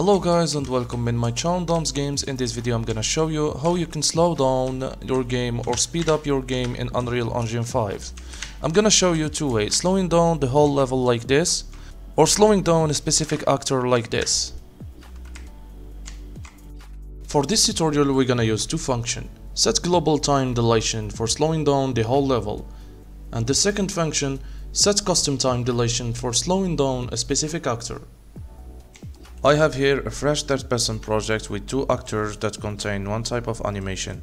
Hello guys and welcome in my channel Doms Games. In this video I'm gonna show you how you can slow down your game or speed up your game in Unreal Engine 5. I'm gonna show you two ways, slowing down the whole level like this or slowing down a specific actor like this. For this tutorial we're gonna use two functions, set global time dilation for slowing down the whole level and the second function, set custom time dilation for slowing down a specific actor. I have here a fresh third person project with two actors that contain one type of animation.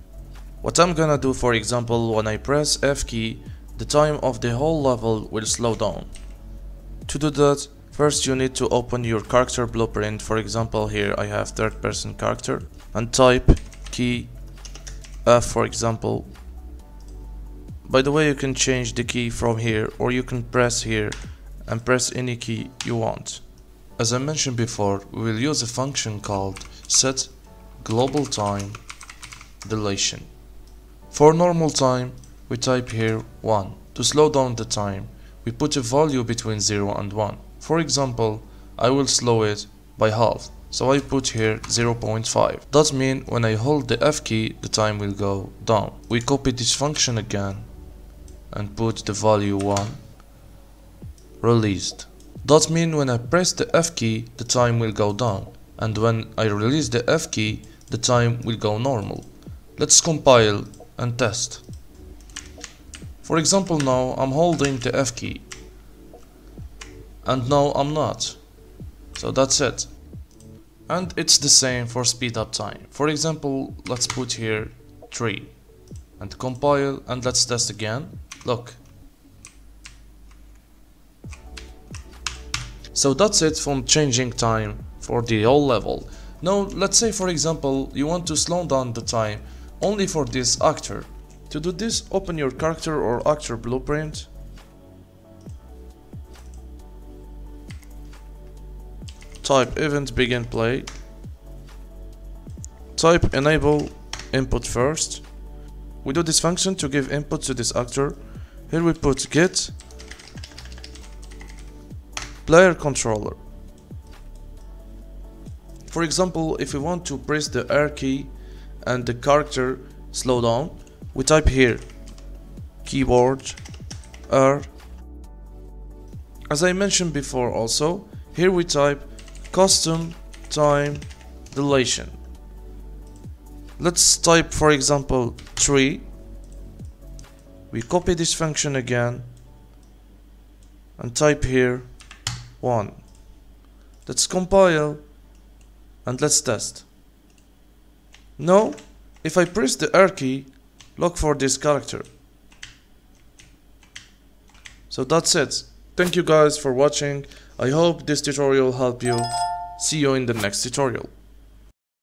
What I'm gonna do, for example, when I press F key, the time of the whole level will slow down. To do that, first you need to open your character blueprint. For example, here I have third person character and type key F, for example. By the way, you can change the key from here or you can press here and press any key you want. As I mentioned before, we will use a function called set global time dilation. For normal time, we type here 1. To slow down the time, we put a value between 0 and 1. For example, I will slow it by half, so I put here 0.5. That means when I hold the F key, the time will go down. We copy this function again and put the value 1, released. That means when I press the F key, the time will go down, and when I release the F key, the time will go normal. Let's compile and test. For example, now I'm holding the F key, and now I'm not. So that's it. And it's the same for speed up time. For example, let's put here 3, and compile, and let's test again. Look. So that's it from changing time for the whole level. Now let's say for example you want to slow down the time only for this actor. To do this, open your character or actor blueprint. Type event begin play. Type enable input first. We do this function to give input to this actor. Here we put get player controller. For example, if we want to press the R key and the character slow down, we type here keyboard R. As I mentioned before also, here we type custom time dilation. Let's type for example 3. We copy this function again and type here 1. Let's compile and let's test. Now, if I press the R key, look for this character. So that's it. Thank you guys for watching. I hope this tutorial helped you. See you in the next tutorial.